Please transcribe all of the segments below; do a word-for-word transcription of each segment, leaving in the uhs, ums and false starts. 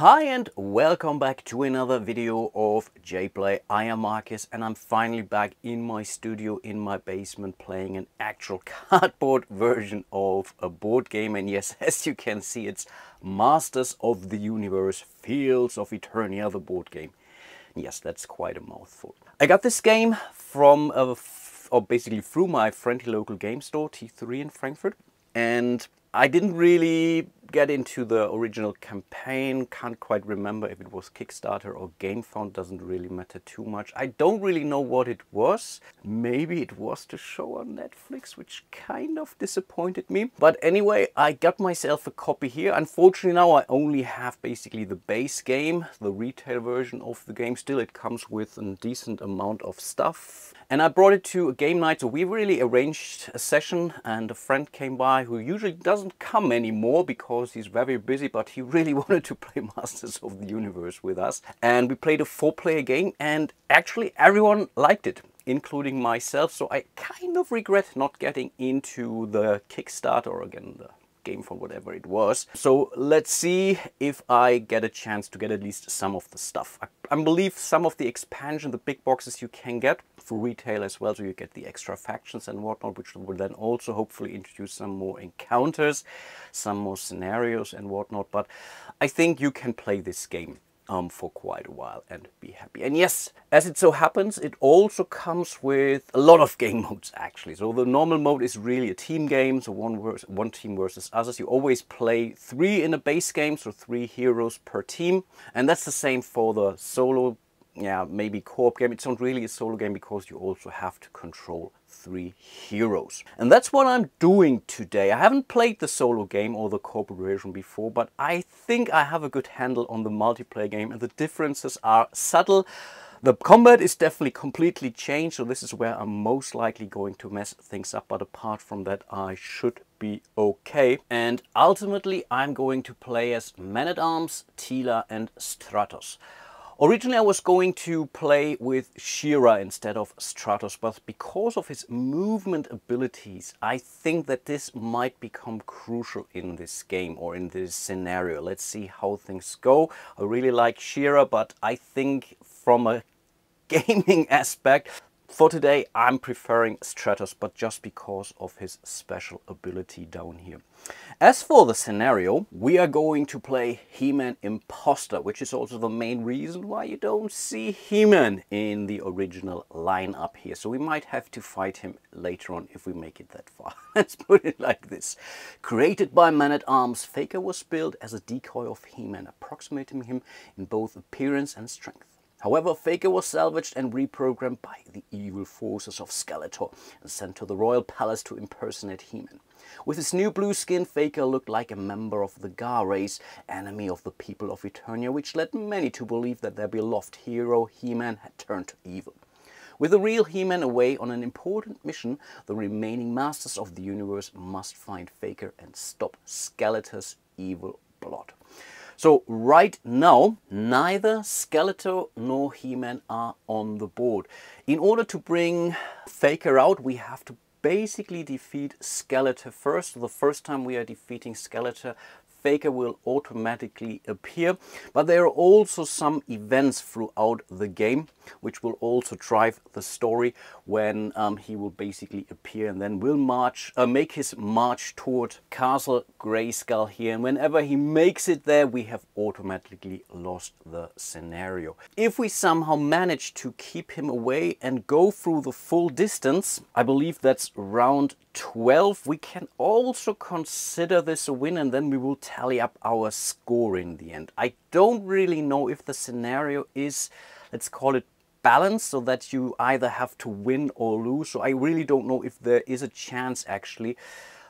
Hi and welcome back to another video of JPlay. I am Marcus and I'm finally back in my studio in my basement playing an actual cardboard version of a board game, and yes, as you can see, it's Masters of the Universe: Fields of Eternia, the board game. Yes, that's quite a mouthful. I got this game from a f or basically through my friendly local game store T three in Frankfurt, and I didn't really get into the original campaign, can't quite remember if it was Kickstarter or GameFound, doesn't really matter too much. I don't really know what it was. Maybe it was the show on Netflix, which kind of disappointed me. But anyway, I got myself a copy here. Unfortunately now I only have basically the base game, the retail version of the game. Still, it comes with a decent amount of stuff. And I brought it to a game night, so we really arranged a session, and a friend came by who usually doesn't come anymore because he's very busy, but he really wanted to play Masters of the Universe with us, and we played a four-player game, and actually everyone liked it, including myself. So I kind of regret not getting into the Kickstarter or again the game for whatever it was. So let's see if I get a chance to get at least some of the stuff. I, I believe some of the expansion, the big boxes, you can get for retail as well, so you get the extra factions and whatnot, which will then also hopefully introduce some more encounters, some more scenarios and whatnot. But I think you can play this game um, for quite a while and be happy. And yes, as it so happens, it also comes with a lot of game modes actually. So the normal mode is really a team game, so one, versus, one team versus others. You always play three in a base game, so three heroes per team, and that's the same for the solo. Yeah, maybe co-op game. It's not really a solo game because you also have to control three heroes. And that's what I'm doing today. I haven't played the solo game or the co-op version before, but I think I have a good handle on the multiplayer game, and the differences are subtle. The combat is definitely completely changed, so this is where I'm most likely going to mess things up, but apart from that I should be okay. And ultimately I'm going to play as Man-at-Arms, Teela and Stratos. Originally I was going to play with She-Ra instead of Stratos, but because of his movement abilities, I think that this might become crucial in this game or in this scenario. Let's see how things go. I really like She-Ra, but I think from a gaming aspect, for today I'm preferring Stratos, but just because of his special ability down here. As for the scenario, we are going to play He-Man Imposter, which is also the main reason why you don't see He-Man in the original lineup here. So we might have to fight him later on if we make it that far. Let's put it like this. Created by Man-at-Arms, Faker was billed as a decoy of He-Man, approximating him in both appearance and strength. However, Faker was salvaged and reprogrammed by the evil forces of Skeletor and sent to the royal palace to impersonate He-Man. With his new blue skin, Faker looked like a member of the Gar race, enemy of the people of Eternia, which led many to believe that their beloved hero He-Man had turned to evil. With the real He-Man away on an important mission, the remaining Masters of the Universe must find Faker and stop Skeletor's evil plot. So right now, neither Skeletor nor He-Man are on the board. In order to bring Faker out, we have to basically defeat Skeletor first. So the first time we are defeating Skeletor, Faker will automatically appear. But there are also some events throughout the game, which will also drive the story when um, he will basically appear and then will march, uh, make his march toward Castle Grayskull here. And whenever he makes it there, we have automatically lost the scenario. If we somehow manage to keep him away and go through the full distance, I believe that's round twelve, we can also consider this a win, and then we will tally up our score in the end. I don't really know if the scenario is, let's call it, balance, so that you either have to win or lose. So I really don't know if there is a chance actually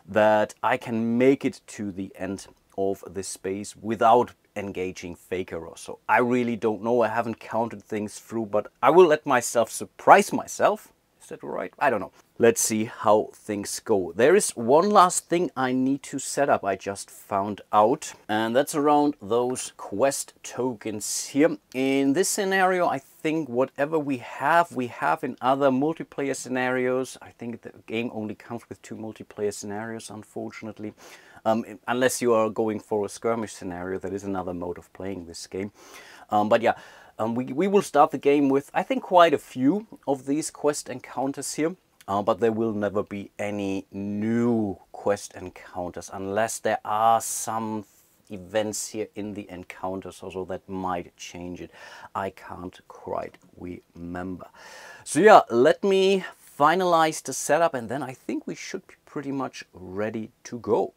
that I can make it to the end of this space without engaging Faker or so. I really don't know. I haven't counted things through, but I will let myself surprise myself. Is that right? I don't know. Let's see how things go. There is one last thing I need to set up, I just found out, and that's around those quest tokens here. In this scenario, I think think whatever we have, we have in other multiplayer scenarios. I think the game only comes with two multiplayer scenarios, unfortunately. Um, unless you are going for a skirmish scenario, that is another mode of playing this game. Um, but yeah, um, we, we will start the game with, I think, quite a few of these quest encounters here. Uh, but there will never be any new quest encounters unless there are some events here in the encounter, so, so that might change it. I can't quite remember. So yeah, let me finalize the setup and then I think we should be pretty much ready to go.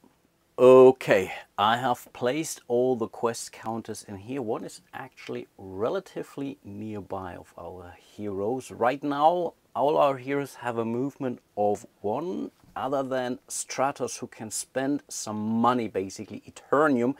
Okay, I have placed all the quest counters in here. One is actually relatively nearby of our heroes. Right now, all our heroes have a movement of one, other than Stratos, who can spend some money, basically Eternium,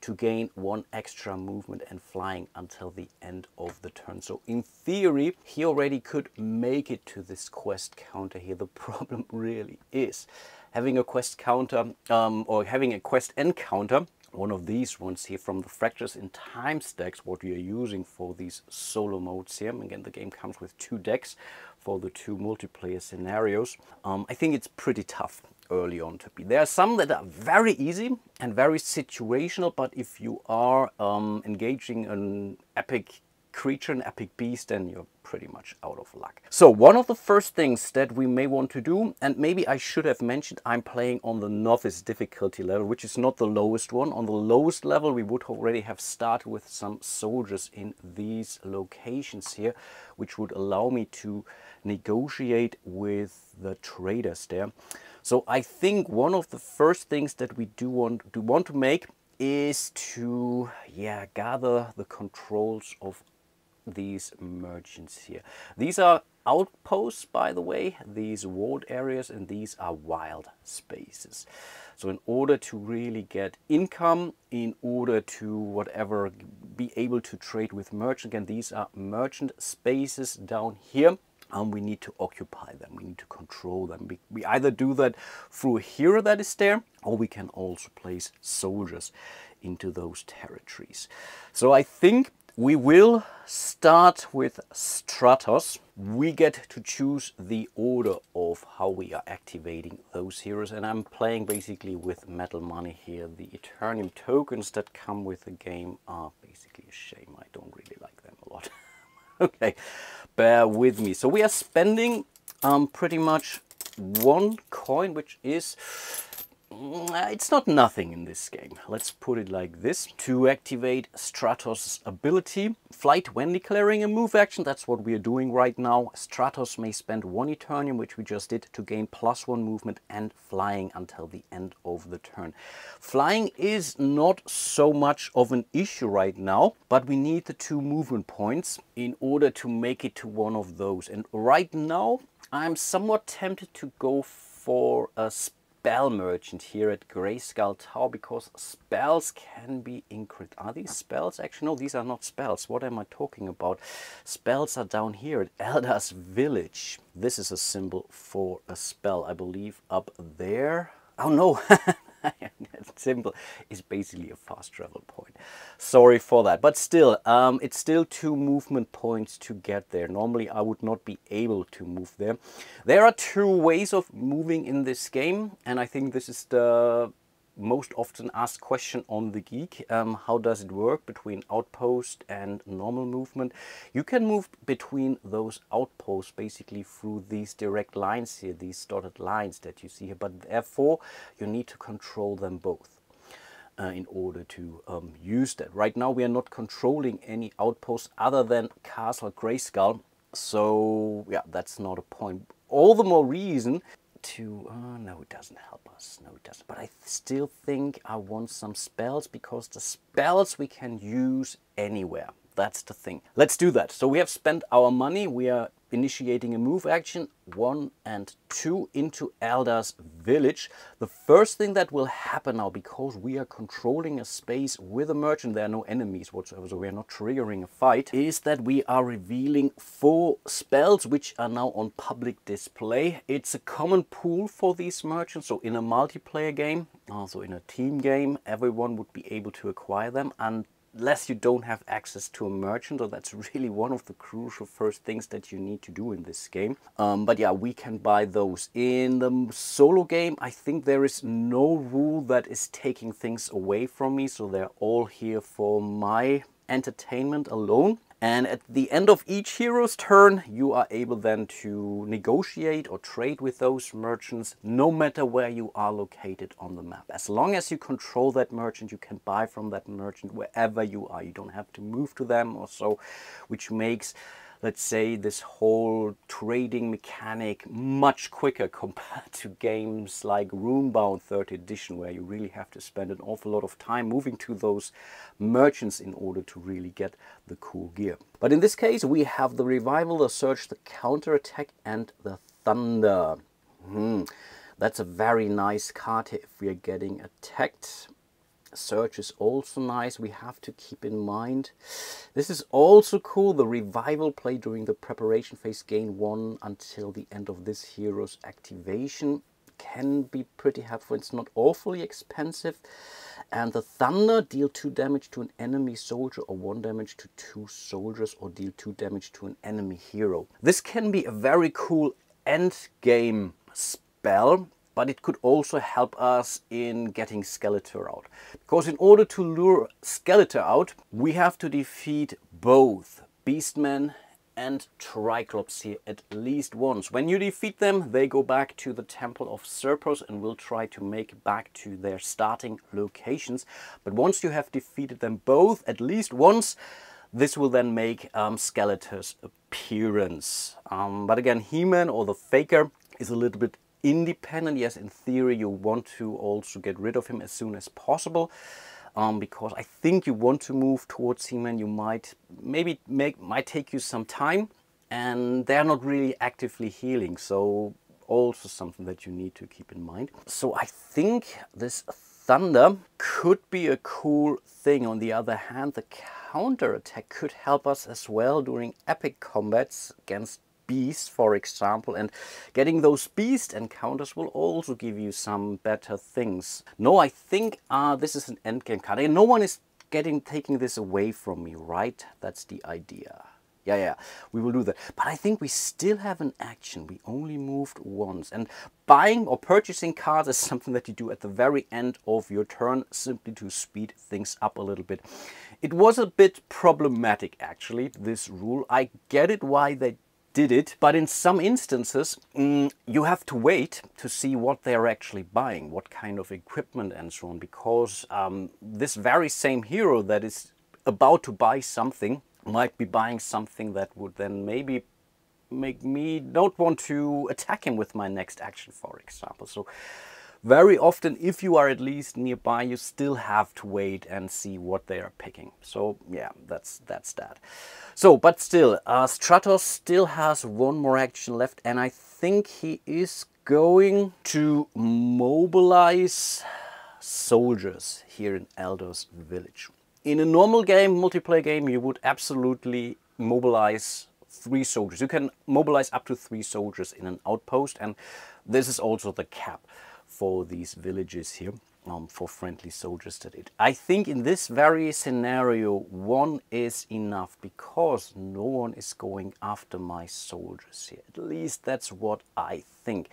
to gain one extra movement and flying until the end of the turn. So in theory, he already could make it to this quest counter here. The problem really is having a quest counter um, or having a quest encounter, one of these ones here from the Fractures in Time decks, what we are using for these solo modes here. Again, the game comes with two decks for the two multiplayer scenarios. Um, I think it's pretty tough early on to be. There are some that are very easy and very situational, but if you are um, engaging an epic creature, an epic beast, then you're pretty much out of luck. So one of the first things that we may want to do, and maybe I should have mentioned, I'm playing on the novice difficulty level, which is not the lowest one. On the lowest level, we would already have started with some soldiers in these locations here, which would allow me to negotiate with the traders there. So I think one of the first things that we do want, do want to make is to yeah, gather the controls of these merchants here. These are outposts, by the way, these ward areas, and these are wild spaces. So in order to really get income, in order to whatever, be able to trade with merchant, again, these are merchant spaces down here, and we need to occupy them, we need to control them. We, we either do that through a hero that is there, or we can also place soldiers into those territories. So I think we will start with Stratos. We get to choose the order of how we are activating those heroes, and I'm playing basically with metal money here. The Eternium tokens that come with the game are basically a shame. I don't really like them a lot. Okay, bear with me. So we are spending um, pretty much one coin, which is... it's not nothing in this game, let's put it like this, to activate Stratos' ability. Flight when declaring a move action, that's what we are doing right now. Stratos may spend one Eternium, which we just did, to gain plus one movement and flying until the end of the turn. Flying is not so much of an issue right now, but we need the two movement points in order to make it to one of those. And right now, I'm somewhat tempted to go for a Spell Merchant here at Greyskull Tower, because spells can be increased. Are these spells? Actually, no, these are not spells. What am I talking about? Spells are down here at Eldor's Village. This is a symbol for a spell, I believe, up there. Oh no, that symbol is basically a fast travel point. Sorry for that, but still, um, it's still two movement points to get there. Normally, I would not be able to move there. There are two ways of moving in this game, and I think this is the most often asked question on the Geek. Um, how does it work between outpost and normal movement? You can move between those outposts basically through these direct lines here, these dotted lines that you see here, but therefore you need to control them both uh, in order to um, use that. Right now we are not controlling any outposts other than Castle Grayskull, so yeah, that's not a point. All the more reason to, uh, no, it doesn't help us, no, it doesn't. But I still think I want some spells, because the spells we can use anywhere. That's the thing. Let's do that. So we have spent our money. We are initiating a move action, one and two, into Eldor's Village. The first thing that will happen now, because we are controlling a space with a merchant, there are no enemies whatsoever, so we are not triggering a fight, is that we are revealing four spells, which are now on public display. It's a common pool for these merchants, so in a multiplayer game, also in a team game, everyone would be able to acquire them, and unless you don't have access to a merchant, or that's really one of the crucial first things that you need to do in this game. Um, but yeah, we can buy those. In the solo game, I think there is no rule that is taking things away from me, so they're all here for my entertainment alone. And at the end of each hero's turn, you are able then to negotiate or trade with those merchants, no matter where you are located on the map. As long as you control that merchant, you can buy from that merchant wherever you are. You don't have to move to them or so, which makes, let's say, this whole trading mechanic much quicker compared to games like Runebound third edition, where you really have to spend an awful lot of time moving to those merchants in order to really get the cool gear. But in this case, we have the Revival, the Surge, the Counterattack, and the Thunder. Hmm. That's a very nice card here if we are getting attacked. Surge is also nice. We have to keep in mind, this is also cool, the Revival play during the preparation phase, gain one until the end of this hero's activation, can be pretty helpful. It's not awfully expensive. And the Thunder, deal two damage to an enemy soldier or one damage to two soldiers, or deal two damage to an enemy hero. This can be a very cool end game spell, but it could also help us in getting Skeletor out. Because in order to lure Skeletor out, we have to defeat both Beastmen and Triclops here at least once. When you defeat them, they go back to the Temple of Serpus and will try to make back to their starting locations. But once you have defeated them both at least once, this will then make um, Skeletor's appearance. Um, but again, He-Man or the Faker is a little bit independent. Yes, in theory you want to also get rid of him as soon as possible, um, because I think you want to move towards him, and you might maybe make might take you some time, and they're not really actively healing, so also something that you need to keep in mind. So I think this Thunder could be a cool thing. On the other hand, the Counterattack could help us as well during epic combats against Beast, for example, and getting those beast encounters will also give you some better things. No, I think uh, this is an endgame card, and no one is getting taking this away from me, right? That's the idea. Yeah, yeah, we will do that. But I think we still have an action. We only moved once. And buying or purchasing cards is something that you do at the very end of your turn, simply to speed things up a little bit. It was a bit problematic, actually, this rule. I get it why they did it, but in some instances mm, you have to wait to see what they're actually buying, what kind of equipment and so on, because um, this very same hero that is about to buy something might be buying something that would then maybe make me not want to attack him with my next action, for example. So very often, if you are at least nearby, you still have to wait and see what they are picking. So yeah, that's that's that. So, but still, uh, Stratos still has one more action left, and I think he is going to mobilize soldiers here in Eldor's Village. In a normal game, multiplayer game, you would absolutely mobilize three soldiers. You can mobilize up to three soldiers in an outpost, and this is also the cap for these villages here, um, for friendly soldiers to it. I think in this very scenario, one is enough, because no one is going after my soldiers here. At least that's what I think.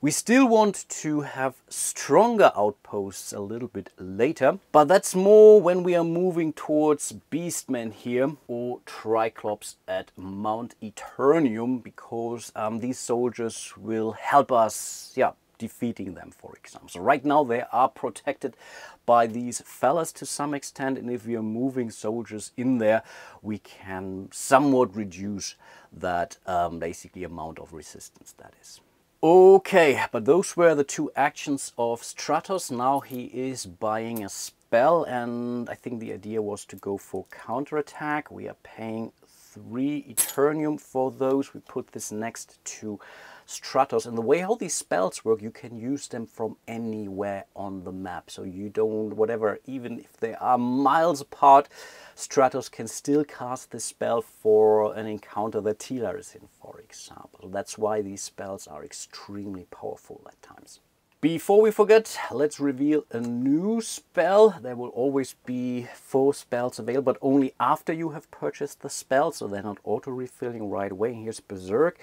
We still want to have stronger outposts a little bit later, but that's more when we are moving towards Beastmen here or Triclops at Mount Eternium, because um, these soldiers will help us, yeah, defeating them, for example. So right now they are protected by these fellas to some extent, and if we are moving soldiers in there, we can somewhat reduce that um, basically amount of resistance, that is. Okay, but those were the two actions of Stratos. Now he is buying a spell, and I think the idea was to go for Counterattack. We are paying three Eternium for those. We put this next to Stratos, and the way how these spells work, you can use them from anywhere on the map, so you don't, whatever, even if they are miles apart, Stratos can still cast this spell for an encounter that Teela is in, for example. That's why these spells are extremely powerful at times. Before we forget, let's reveal a new spell. There will always be four spells available, but only after you have purchased the spell, so they're not auto-refilling right away. Here's Berserk.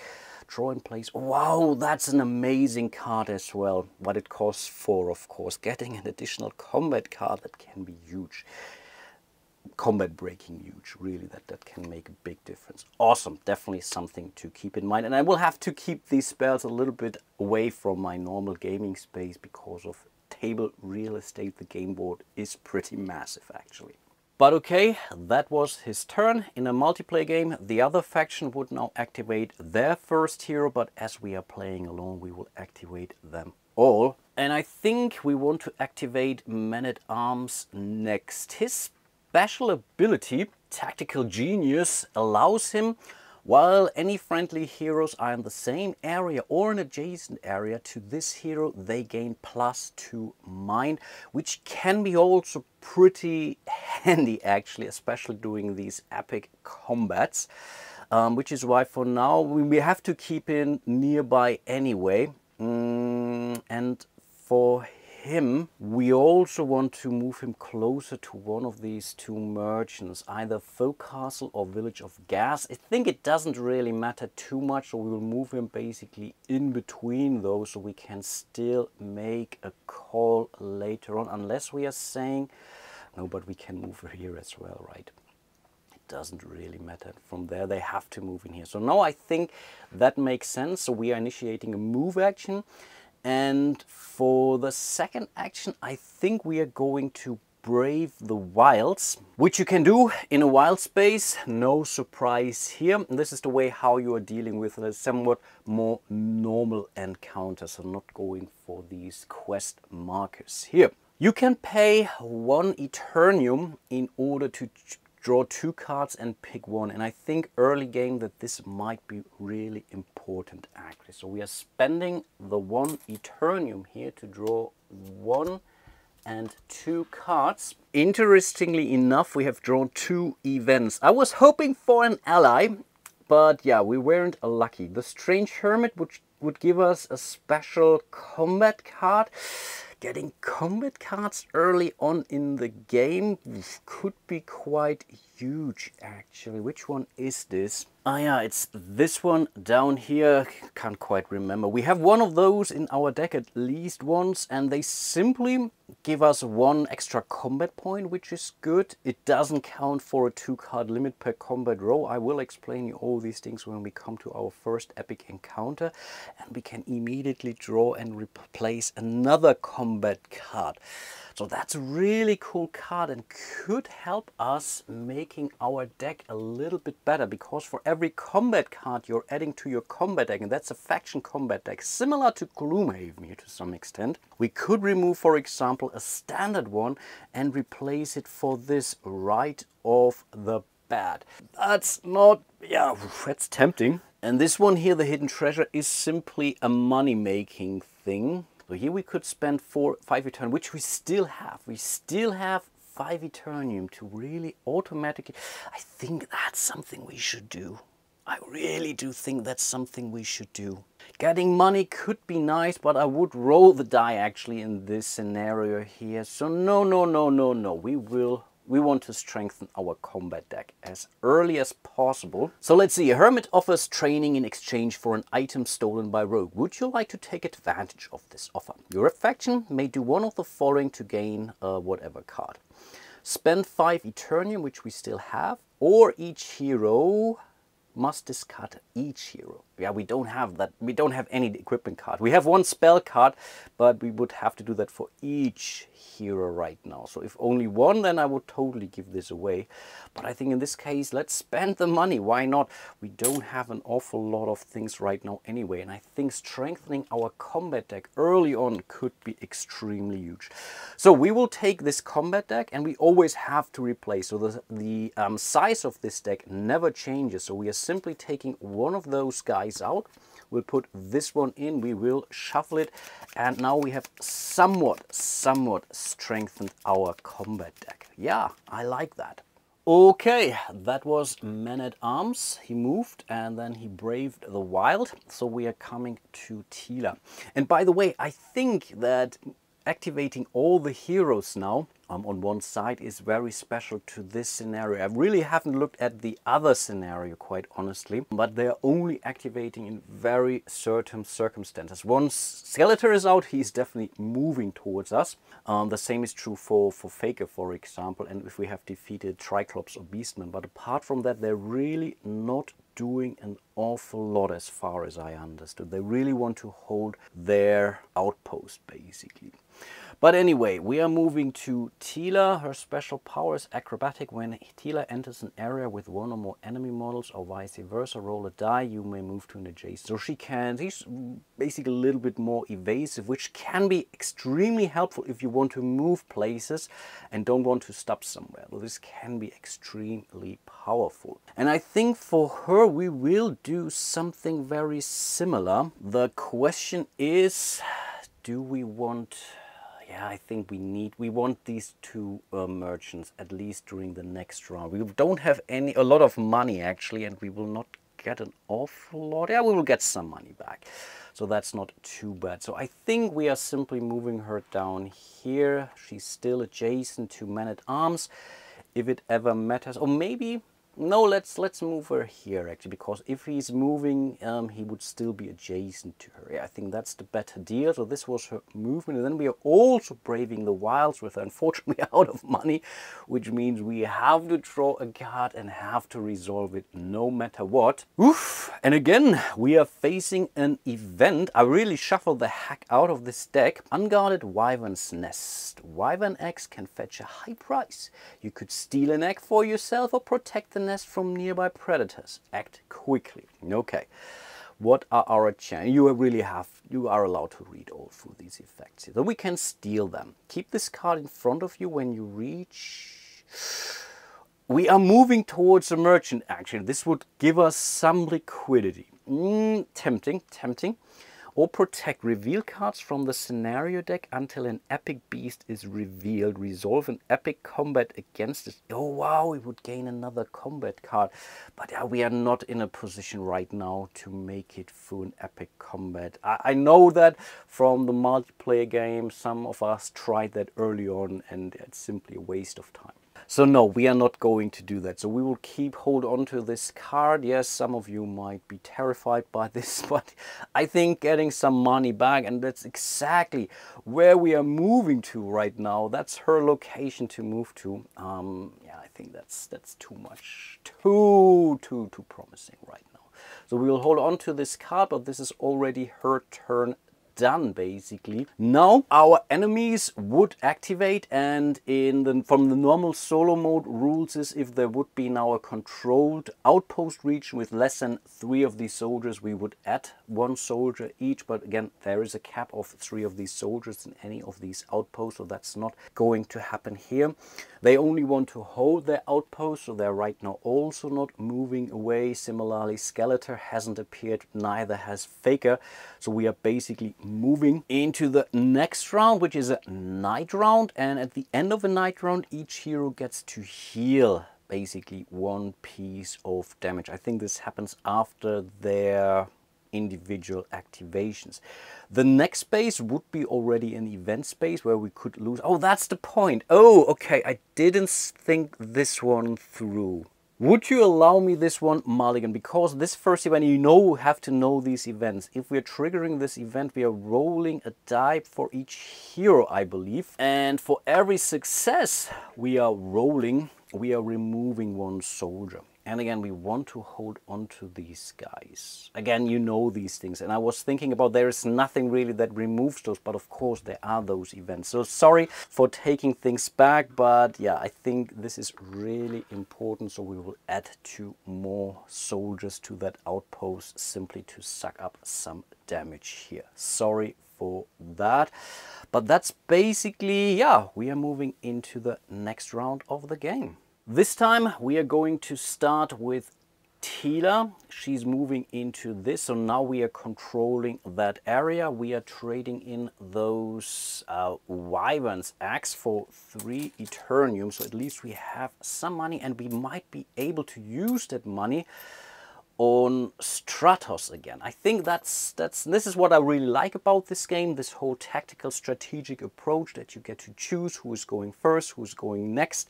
Draw in place. Wow, that's an amazing card as well. But it costs four, of course. Getting an additional combat card, that can be huge. Combat breaking huge, really. That that can make a big difference. Awesome, definitely something to keep in mind. And I will have to keep these spells a little bit away from my normal gaming space because of table real estate. The game board is pretty massive, actually. But okay, that was his turn. In a multiplayer game, the other faction would now activate their first hero, but as we are playing alone, we will activate them all. And I think we want to activate Man-at-Arms next. His special ability, Tactical Genius, allows him, while any friendly heroes are in the same area or an adjacent area to this hero, they gain plus two mind, which can be also pretty handy, actually, especially during these epic combats, um, which is why for now we have to keep him nearby anyway. Mm, and for him, we also want to move him closer to one of these two merchants, either Folk Castle or Village of Gas. I think it doesn't really matter too much, so we will move him basically in between those, so we can still make a call later on, unless we are saying no, but we can move here as well, right? Doesn't really matter. From there they have to move in here. So now I think that makes sense. So we are initiating a move action. And for the second action, I think we are going to brave the wilds, which you can do in a wild space. No surprise here. And this is the way how you are dealing with a somewhat more normal encounter. So not going for these quest markers here. You can pay one Eternium in order to draw two cards and pick one. And I think early game that this might be really important, actually. So we are spending the one Eternium here to draw one and two cards. Interestingly enough, we have drawn two events. I was hoping for an ally, but yeah, we weren't lucky. The Strange Hermit, which would give us a special combat card. Getting combat cards early on in the game could be quite huge, actually. Which one is this? Ah, yeah, it's this one down here. Can't quite remember. We have one of those in our deck at least once, and they simply give us one extra combat point, which is good. It doesn't count for a two-card limit per combat row. I will explain you all these things when we come to our first epic encounter, and we can immediately draw and replace another combat card. So that's a really cool card and could help us making our deck a little bit better, because for every combat card you're adding to your combat deck, and that's a faction combat deck, similar to Gloomhaven here to some extent, we could remove, for example, a standard one and replace it for this right off the bat. That's not, yeah, that's tempting. And this one here, the Hidden Treasure, is simply a money-making thing. So here we could spend four, five Eternium, which we still have. We still have five Eternium to really automatically... I think that's something we should do. I really do think that's something we should do. Getting money could be nice, but I would roll the die actually in this scenario here. So no, no, no, no, no. We will... We want to strengthen our combat deck as early as possible. So let's see, a hermit offers training in exchange for an item stolen by rogue. Would you like to take advantage of this offer? Your faction may do one of the following to gain uh, whatever card. Spend five Eternium, which we still have, or each hero must discard each hero. Yeah, we don't have that. We don't have any equipment card. We have one spell card, but we would have to do that for each hero right now. So if only one, then I would totally give this away. But I think in this case, let's spend the money. Why not? We don't have an awful lot of things right now anyway. And I think strengthening our combat deck early on could be extremely huge. So we will take this combat deck, and we always have to replace. So the, the um, size of this deck never changes. So we are simply taking one of those guys out. We'll put this one in, we will shuffle it, and now we have somewhat, somewhat strengthened our combat deck. Yeah, I like that. Okay, that was Man-at-Arms. He moved and then he braved the wild. So we are coming to Teela. And by the way, I think that activating all the heroes now um, on one side is very special to this scenario. I really haven't looked at the other scenario, quite honestly, but they're only activating in very certain circumstances. Once Skeletor is out, he's definitely moving towards us. Um, the same is true for, for Faker, for example, and if we have defeated Triclops or Beastmen. But apart from that, they're really not doing an awful lot as far as I understood. They really want to hold their outpost, basically. But anyway, we are moving to Teela. Her special power is acrobatic. When Teela enters an area with one or more enemy models or vice versa, roll a die, you may move to an adjacent. So she can, she's basically a little bit more evasive, which can be extremely helpful if you want to move places and don't want to stop somewhere. Well, this can be extremely powerful. And I think for her, we will do something very similar. The question is, do we want... Yeah, I think we need, we want these two uh, merchants at least during the next round. We don't have any, a lot of money actually, and we will not get an awful lot. Yeah, we will get some money back. So that's not too bad. So I think we are simply moving her down here. She's still adjacent to Man-at-Arms, if it ever matters. Or maybe, no, let's let's move her here actually, because if he's moving, um, he would still be adjacent to her. Yeah, I think that's the better deal. So this was her movement, and then we are also braving the wilds with her. Unfortunately, out of money, which means we have to draw a card and have to resolve it no matter what. Oof! And again, we are facing an event. I really shuffled the heck out of this deck. Unguarded Wyvern's Nest. Wyvern eggs can fetch a high price. You could steal an egg for yourself or protect the nest from nearby predators. Act quickly. Okay, what are our chances? You really have, you are allowed to read all through these effects. Then we can steal them. Keep this card in front of you when you reach. We are moving towards a merchant action. This would give us some liquidity. Mm, tempting, tempting. Or protect. Reveal cards from the scenario deck until an epic beast is revealed. Resolve an epic combat against it. Oh wow, we would gain another combat card. But uh, we are not in a position right now to make it through an epic combat. I, I know that from the multiplayer game, some of us tried that early on and it's simply a waste of time. So no, we are not going to do that. So we will keep hold on to this card. Yes, some of you might be terrified by this, but I think getting some money back, and that's exactly where we are moving to right now. That's her location to move to. Um, yeah, I think that's that's too much, too, too, too promising right now. So we will hold on to this card, but this is already her turn done basically. Now our enemies would activate, and in the from the normal solo mode rules is if there would be now a controlled outpost region with less than three of these soldiers, we would add one soldier each, but again there is a cap of three of these soldiers in any of these outposts, so that's not going to happen here. They only want to hold their outpost, so they're right now also not moving away. Similarly, Skeletor hasn't appeared, neither has Faker, so we are basically moving into the next round, which is a night round, and at the end of a night round each hero gets to heal basically one piece of damage. I think this happens after their individual activations. The next space would be already an event space where we could lose. Oh, that's the point. Oh, okay, I didn't think this one through. Would you allow me this one, Maligan? Because this first event, you know, we have to know these events. If we're triggering this event, we are rolling a die for each hero, I believe. And for every success we are rolling, we are removing one soldier. And again, we want to hold on to these guys. Again, you know these things. And I was thinking about there is nothing really that removes those, but of course there are those events. So sorry for taking things back, but yeah, I think this is really important. So we will add two more soldiers to that outpost simply to suck up some damage here. Sorry for that. But that's basically, yeah, we are moving into the next round of the game. This time we are going to start with Teela. She's moving into this, so now we are controlling that area. We are trading in those uh, wyverns axe for three Eternium, so at least we have some money, and we might be able to use that money on Stratos again. I think that's that's this is what I really like about this game, this whole tactical strategic approach that you get to choose who is going first, who's going next,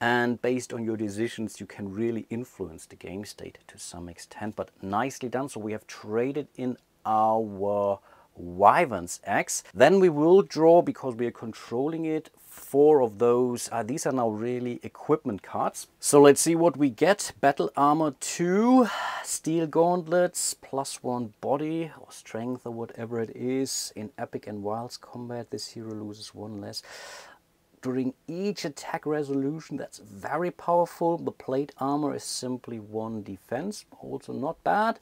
and based on your decisions you can really influence the game state to some extent, but nicely done. So we have traded in our wyvern's axe. Then we will draw, because we are controlling it, four of those. Uh, these are now really equipment cards. So let's see what we get. Battle armor two, steel gauntlets, plus one body or strength or whatever it is. In epic and wilds combat, this hero loses one less during each attack resolution. That's very powerful. The plate armor is simply one defense, also not bad.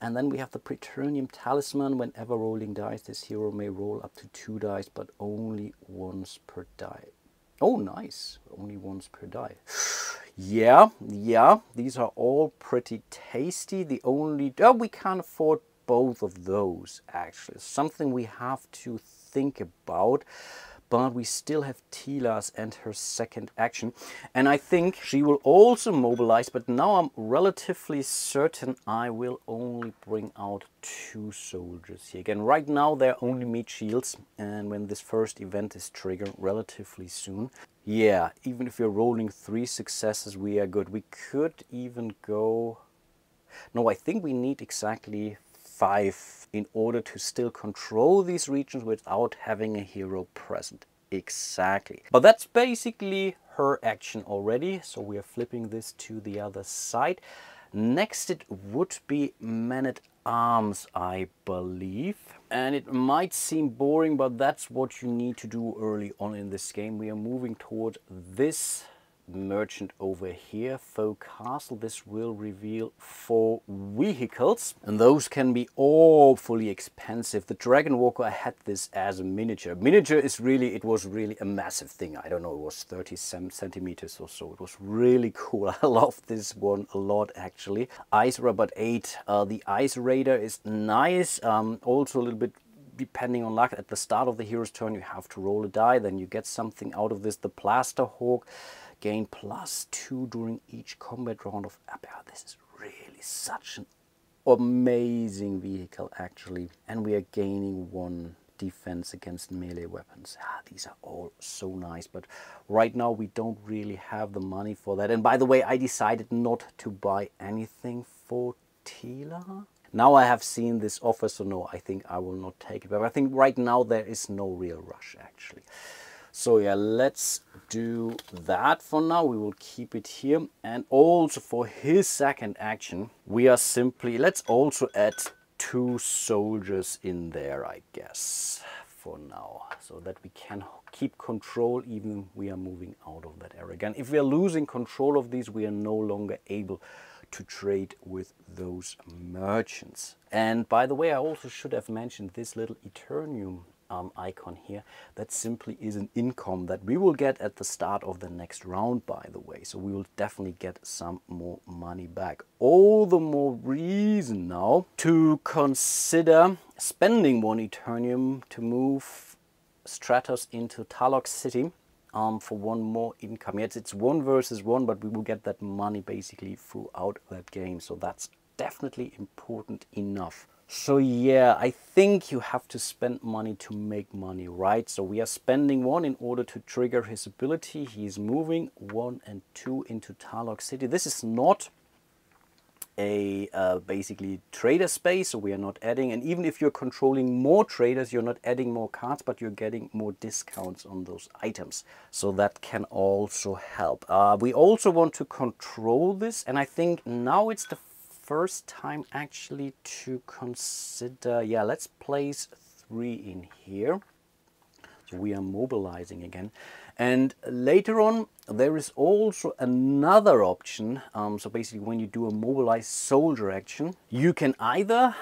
And then we have the Praetorium Talisman. Whenever rolling dice, this hero may roll up to two dice, but only once per die. Oh, nice. Only once per die. Yeah, yeah. These are all pretty tasty. The only... Oh, we can't afford both of those, actually. Something we have to think about. But we still have Teela's and her second action. And I think she will also mobilize, but now I'm relatively certain I will only bring out two soldiers here. Again, right now they're only meat shields, and when this first event is triggered relatively soon, yeah, even if you're rolling three successes, we are good. We could even go... No, I think we need exactly five in order to still control these regions without having a hero present. Exactly. But that's basically her action already, so we are flipping this to the other side. Next it would be Man-at-Arms, I believe. And it might seem boring, but that's what you need to do early on in this game. We are moving toward this merchant over here, Folk Castle. This will reveal four vehicles, and those can be awfully expensive. The Dragon Walker, I had this as a miniature. Miniature is really, it was really a massive thing. I don't know, it was thirty centimeters or so. It was really cool. I love this one a lot, actually. Ice Robot eight. Uh, the Ice Raider is nice. Um, also a little bit depending on luck. At the start of the hero's turn, you have to roll a die, then you get something out of this. The Plaster Hawk. Gain plus two during each combat round of Abba. This is really such an amazing vehicle, actually. And we are gaining one defense against melee weapons. Ah, these are all so nice, but right now we don't really have the money for that. And by the way, I decided not to buy anything for Teela. Now I have seen this offer, so no, I think I will not take it. But I think right now there is no real rush, actually. So yeah, let's do that for now. We will keep it here. And also for his second action, we are simply, let's also add two soldiers in there, I guess, for now, so that we can keep control even we are moving out of that area. Again, if we are losing control of these, we are no longer able to trade with those merchants. And by the way, I also should have mentioned this little Eternium Um, icon here. That simply is an income that we will get at the start of the next round, by the way, so we will definitely get some more money back. All the more reason now to consider spending one Eternium to move Stratos into Tarlock City um, for one more income. Yes, it's one versus one, but we will get that money basically throughout that game, so that's definitely important enough. So yeah, I think you have to spend money to make money, right? So we are spending one in order to trigger his ability. He's moving one and two into Tarlock City. This is not a uh, basically trader space, so we are not adding. And even if you're controlling more traders, you're not adding more cards, but you're getting more discounts on those items. So that can also help. Uh, we also want to control this, and I think now it's the first time actually to consider, yeah, let's place three in here. So we are mobilizing again. And later on, there is also another option. Um, so basically when you do a mobilized soldier action, you can either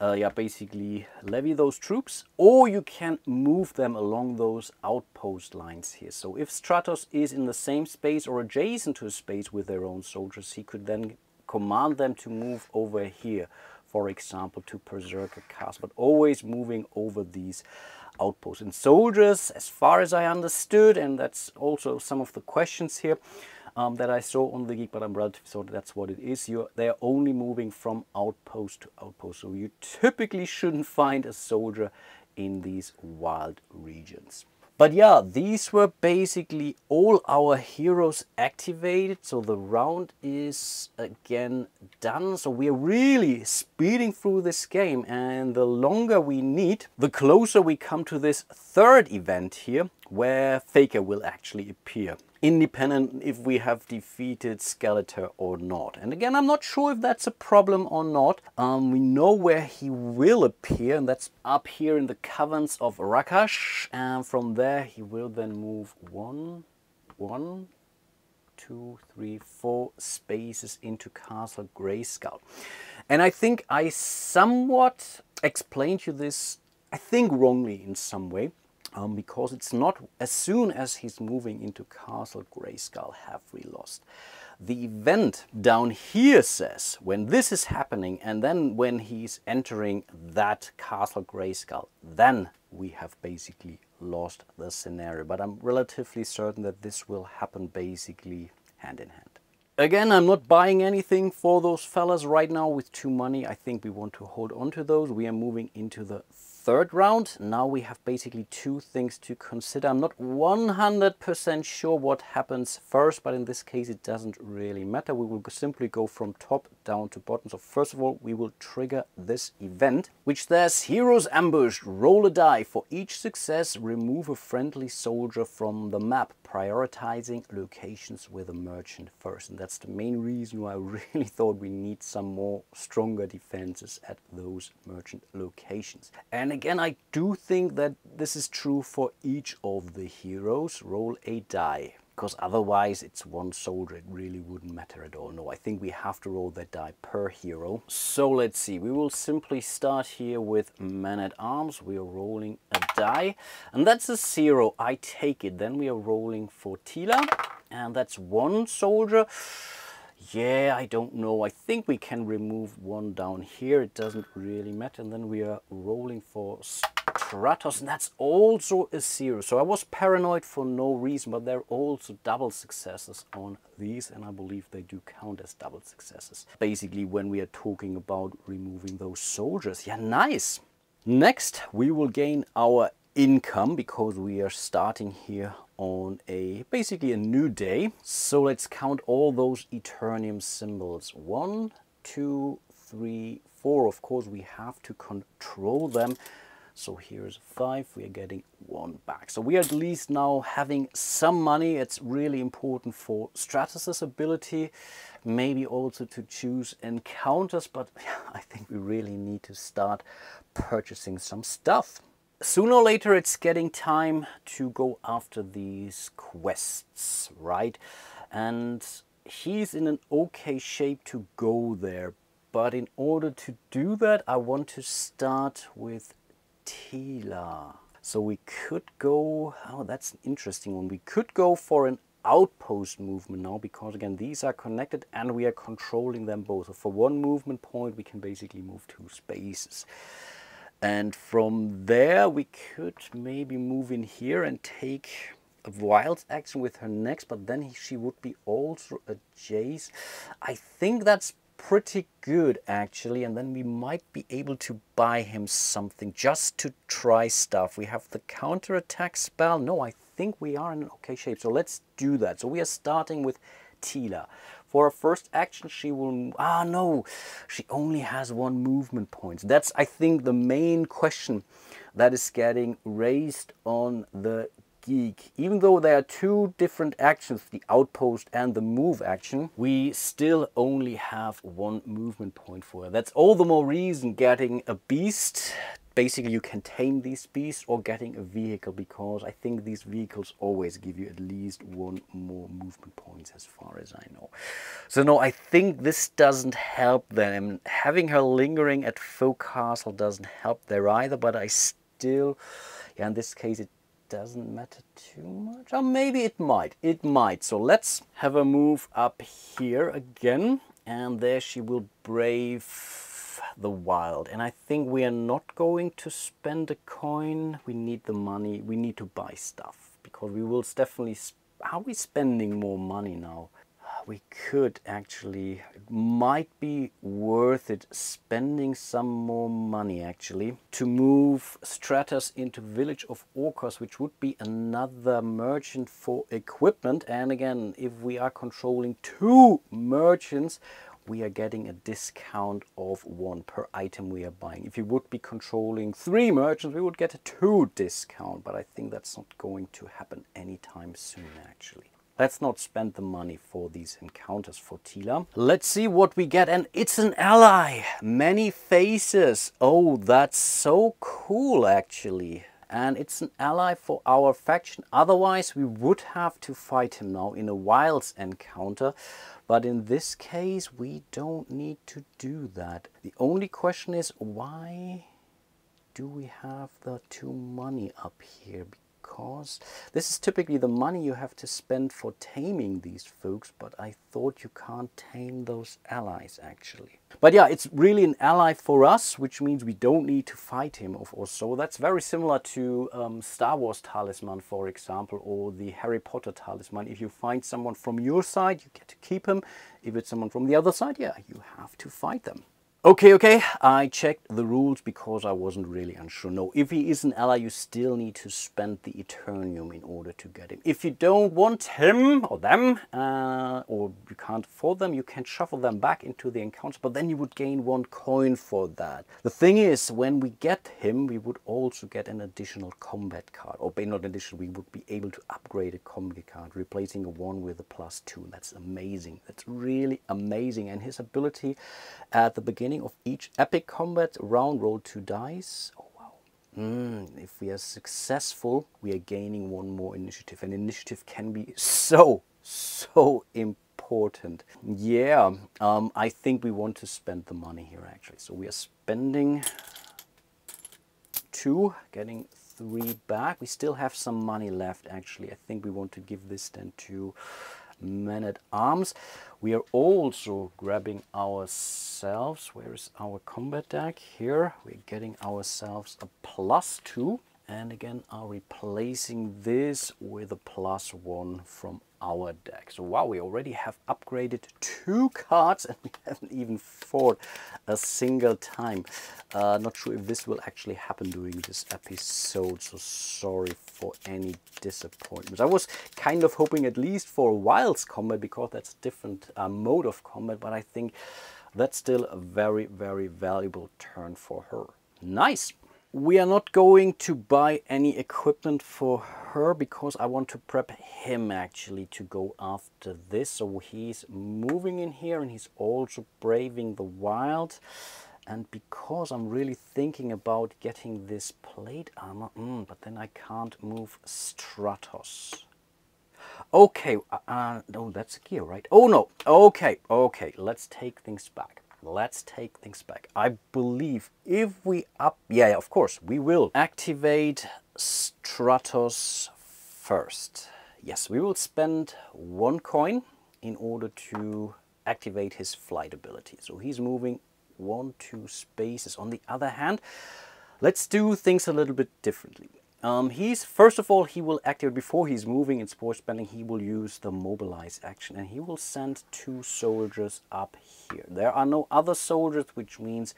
Uh, yeah, basically levy those troops, or you can move them along those outpost lines here. So if Stratos is in the same space or adjacent to a space with their own soldiers, he could then command them to move over here, for example, to Berserker Castle, but always moving over these outposts. And soldiers, as far as I understood, and that's also some of the questions here um, that I saw on the Geek, but I'm relative, so that's what it is. You're, they're only moving from outpost to outpost, so you typically shouldn't find a soldier in these wild regions. But yeah, these were basically all our heroes activated. So the round is again done. So we are really speeding through this game, and the longer we need, the closer we come to this third event here, where Faker will actually appear, independent if we have defeated Skeletor or not. And again, I'm not sure if that's a problem or not. Um, we know where he will appear, and that's up here in the Caverns of Rakash. And from there, he will then move one, one, two, three, four spaces into Castle Grayskull. And I think I somewhat explained to you this, I think wrongly in some way. Um, because it's not as soon as he's moving into Castle Grayskull have we lost. The event down here says when this is happening, and then when he's entering that Castle Grayskull, then we have basically lost the scenario. But I'm relatively certain that this will happen basically hand in hand. Again, I'm not buying anything for those fellas right now with two money. I think we want to hold on to those. We are moving into the third round. Now we have basically two things to consider. I'm not one hundred percent sure what happens first, but in this case it doesn't really matter. We will simply go from top down to bottom. So first of all, we will trigger this event, which says heroes ambushed, roll a die. For each success, remove a friendly soldier from the map, prioritizing locations with a merchant first. And that's the main reason why I really thought we need some more stronger defenses at those merchant locations. And again, I do think that this is true for each of the heroes. Roll a die, because otherwise it's one soldier. It really wouldn't matter at all. No, I think we have to roll that die per hero. So let's see. We will simply start here with Man-at-Arms. We are rolling a die, and that's a zero. I take it. Then we are rolling for Teela. And that's one soldier. Yeah, I don't know. I think we can remove one down here. It doesn't really matter. And then we are rolling for Stratos, and that's also a zero. So I was paranoid for no reason, but there are also double successes on these, and I believe they do count as double successes. Basically, when we are talking about removing those soldiers. Yeah, nice. Next, we will gain our income because we are starting here on a basically a new day. So let's count all those Eternium symbols. One, two, three, four. Of course, we have to control them. So here's five. We are getting one back. So we are at least now having some money. It's really important for Stratos' ability, maybe also to choose encounters, but I think we really need to start purchasing some stuff. Sooner or later, it's getting time to go after these quests, right? And he's in an okay shape to go there. But in order to do that, I want to start with Teela. So we could go... Oh, that's an interesting one. We could go for an outpost movement now, because again, these are connected and we are controlling them both. So for one movement point, we can basically move two spaces. And from there, we could maybe move in here and take a wild action with her next, but then she would be also a Jace. I think that's pretty good, actually. And then we might be able to buy him something just to try stuff. We have the counterattack spell. No, I think we are in an okay shape. So let's do that. So we are starting with Teela. For her first action, she will... Ah, no, she only has one movement point. That's, I think, the main question that is getting raised on the Geek. Even though there are two different actions, the outpost and the move action, we still only have one movement point for her. That's all the more reason getting a beast. Basically, you can tame these beasts, or getting a vehicle, because I think these vehicles always give you at least one more movement points as far as I know. So no, I think this doesn't help them. Having her lingering at Folk Castle doesn't help there either, but I still, yeah, in this case it doesn't matter too much. Or maybe it might, it might. So let's have a move up here again. and there she will brave the wild. And I think we are not going to spend a coin. We need the money. We need to buy stuff, because we will definitely... Sp How are we spending more money now? We could actually... It might be worth it spending some more money, actually, to move Stratos into Village of Orcas, which would be another merchant for equipment. And again, if we are controlling two merchants, we are getting a discount of one per item we are buying. If you would be controlling three merchants, we would get a two discount, but I think that's not going to happen anytime soon, actually. Let's not spend the money for these encounters for Teela. Let's see what we get, and it's an ally! Many faces! Oh, that's so cool, actually. And it's an ally for our faction. Otherwise, we would have to fight him now in a wilds encounter. But in this case, we don't need to do that. The only question is, why do we have the two money up here? Because this is typically the money you have to spend for taming these folks, but I thought you can't tame those allies, actually. But yeah, it's really an ally for us, which means we don't need to fight him or so. That's very similar to um, Star Wars Talisman, for example, or the Harry Potter Talisman. If you find someone from your side, you get to keep him. If it's someone from the other side, yeah, you have to fight them. Okay, okay, I checked the rules because I wasn't really unsure. No, if he is an ally, you still need to spend the Eternium in order to get him. If you don't want him or them, uh, or you can't afford them, you can shuffle them back into the encounter, but then you would gain one coin for that. The thing is, when we get him, we would also get an additional combat card, or not additional, we would be able to upgrade a combat card, replacing a one with a plus two. That's amazing. That's really amazing. And his ability at the beginning of each epic combat round, roll two dice. Oh wow. Mm, if we are successful, we are gaining one more initiative, and initiative can be so so important. Yeah, um, I think we want to spend the money here, actually. So we are spending two, getting three back. We still have some money left, actually. I think we want to give this then to Man-at-Arms. We are also grabbing ourselves, where is our combat deck? Here we're getting ourselves a plus two, and again are replacing this with a plus one from our deck. So wow, we already have upgraded two cards, and we haven't even fought a single time. Uh, not sure if this will actually happen during this episode, so sorry for any disappointments. I was kind of hoping at least for a wilds combat, because that's a different uh, mode of combat, but I think that's still a very, very valuable turn for her. Nice! We are not going to buy any equipment for her, because I want to prep him actually to go after this. So he's moving in here, and he's also braving the wild. And because I'm really thinking about getting this plate armor, mm, but then I can't move Stratos. Okay, uh, no, that's a gear, right? Oh no, okay, okay, let's take things back. Let's take things back. I believe if we up... Yeah, yeah, of course, we will activate Stratos first. Yes, we will spend one coin in order to activate his flight ability. So he's moving one, two spaces. On the other hand, let's do things a little bit differently. Um, he's, first of all, he will activate, before he's moving and sports spending, he will use the mobilize action, and he will send two soldiers up here. There are no other soldiers, which means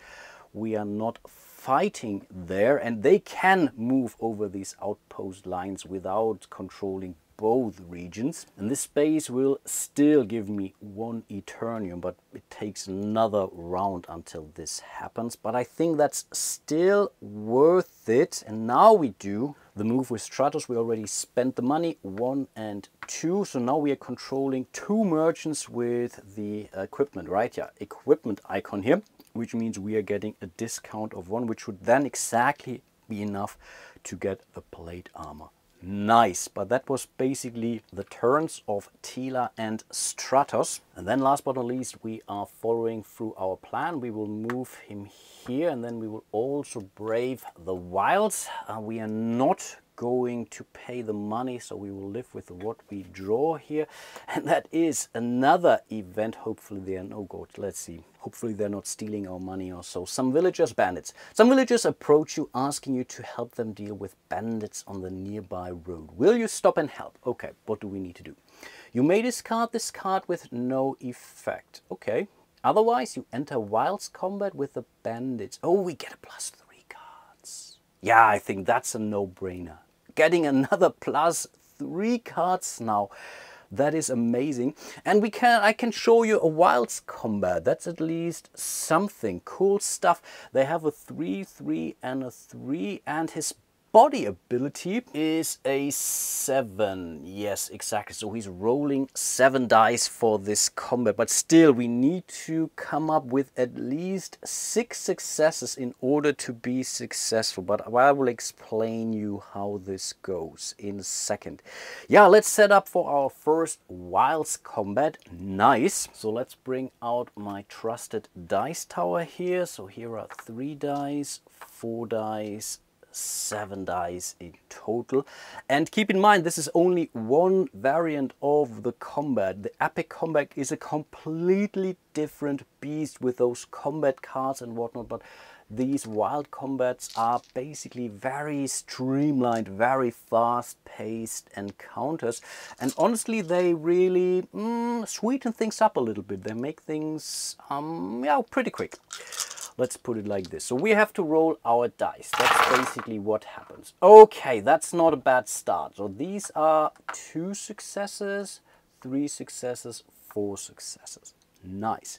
we are not fighting there, and they can move over these outpost lines without controlling both regions. And this space will still give me one Eternium, but it takes another round until this happens. But I think that's still worth it. And now we do the move with Stratos. We already spent the money, one and two. So now we are controlling two merchants with the equipment, right? Yeah, equipment icon here, which means we are getting a discount of one, which would then exactly be enough to get the plate armor. Nice, but that was basically the turns of Teela and Stratos. And then last but not least, we are following through our plan. We will move him here, and then we will also brave the wilds. Uh, we are not going to pay the money, so we will live with what we draw here. And that is another event. Hopefully they are no good. Let's see. Hopefully they're not stealing our money or so. Some villagers, bandits. Some villagers approach you asking you to help them deal with bandits on the nearby road. Will you stop and help? Okay, what do we need to do? You may discard this card with no effect. Okay. Otherwise, you enter Wilds Combat with the bandits. Oh, we get a plus three cards. Yeah, I think that's a no-brainer. Getting another plus three cards now. That is amazing. And we can I can show you a Wilds Combat. That's at least something. Cool stuff. They have a three three and a three, and his body ability is a seven. Yes, exactly. So he's rolling seven dice for this combat, but still we need to come up with at least six successes in order to be successful. But I will explain you how this goes in a second. Yeah, let's set up for our first Wilds Combat. Nice. So let's bring out my trusted dice tower here. So here are three dice, four dice, seven dice in total. And keep in mind, this is only one variant of the combat. The epic combat is a completely different beast with those combat cards and whatnot, but these wild combats are basically very streamlined, very fast-paced encounters, and honestly they really mm, sweeten things up a little bit. They make things um yeah, pretty quick. Let's put it like this. So we have to roll our dice. That's basically what happens. Okay, that's not a bad start. So these are two successes, three successes, four successes. Nice.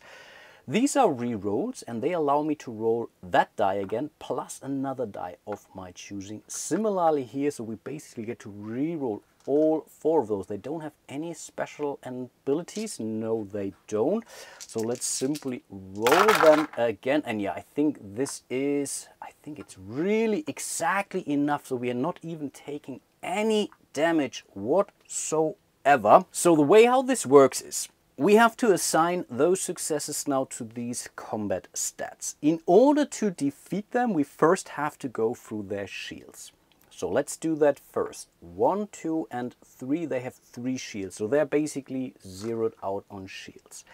These are re-rolls, and they allow me to roll that die again, plus another die of my choosing. Similarly here, so we basically get to re-roll all four of those. They don't have any special abilities. No, they don't. So let's simply roll them again. And yeah, I think this is, I think it's really exactly enough. So we are not even taking any damage whatsoever. So the way how this works is, we have to assign those successes now to these combat stats. In order to defeat them, we first have to go through their shields. So let's do that first. One, two, and three, they have three shields. So they're basically zeroed out on shields.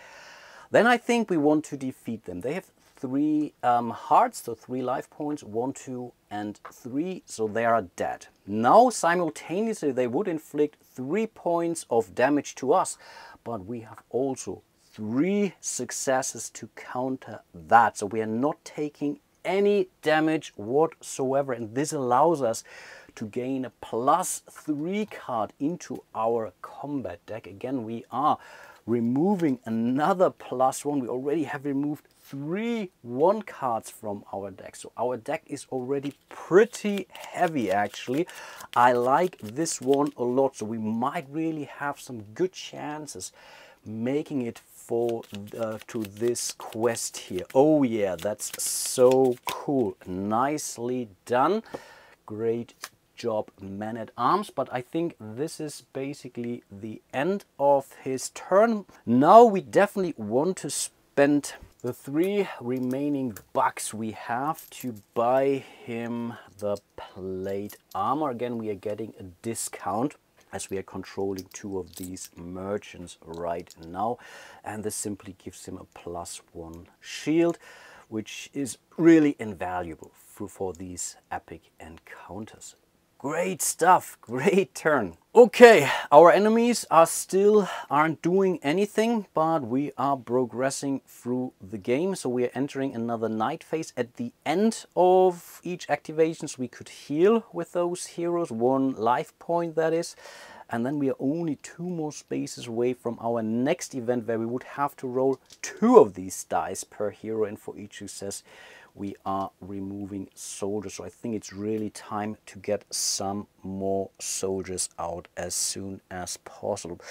Then I think we want to defeat them. They have three um, hearts, so three life points, one, two, and three, so they are dead. Now, simultaneously, they would inflict three points of damage to us, but we have also three successes to counter that. So we are not taking any damage whatsoever, and this allows us to gain a plus three card into our combat deck. Again, we are removing another plus one. We already have removed three one cards from our deck, so our deck is already pretty heavy. Actually, I like this one a lot, so we might really have some good chances making it for uh, to this quest here. Oh yeah, that's so cool. Nicely done. Great job, Man-at-Arms. But I think this is basically the end of his turn. Now we definitely want to spend the three remaining bucks we have to buy him the plate armor. Again, we are getting a discount as we are controlling two of these merchants right now, and this simply gives him a plus one shield, which is really invaluable for, for these epic encounters. Great stuff, great turn. Okay, our enemies are still aren't doing anything, but we are progressing through the game. So we are entering another night phase. At the end of each activation, we could heal with those heroes, one life point that is. And then we are only two more spaces away from our next event, where we would have to roll two of these dice per hero, and for each success we are removing soldiers. So I think it's really time to get some more soldiers out as soon as possible.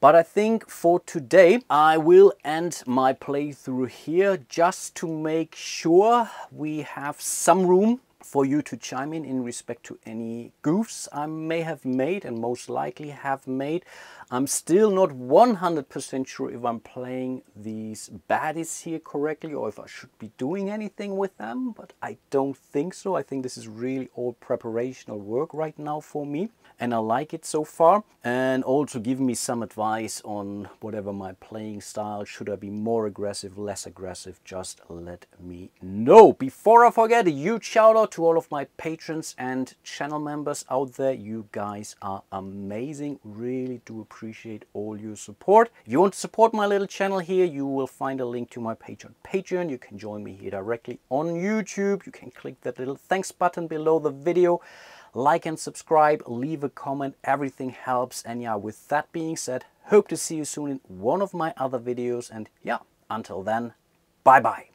But I think for today I will end my playthrough here, just to make sure we have some room for you to chime in in respect to any goofs I may have made and most likely have made. I'm still not one hundred percent sure if I'm playing these baddies here correctly or if I should be doing anything with them, but I don't think so. I think this is really all preparational work right now for me, and I like it so far. And also give me some advice on whatever my playing style. Should I be more aggressive, less aggressive? Just let me know. Before I forget, a huge shout out to all of my patrons and channel members out there. You guys are amazing. Really do appreciate all your support. If you want to support my little channel here, you will find a link to my Patreon. Patreon, you can join me here directly on YouTube. You can click that little thanks button below the video. Like and subscribe, leave a comment, everything helps. And yeah, with that being said, hope to see you soon in one of my other videos. And yeah, until then, bye bye.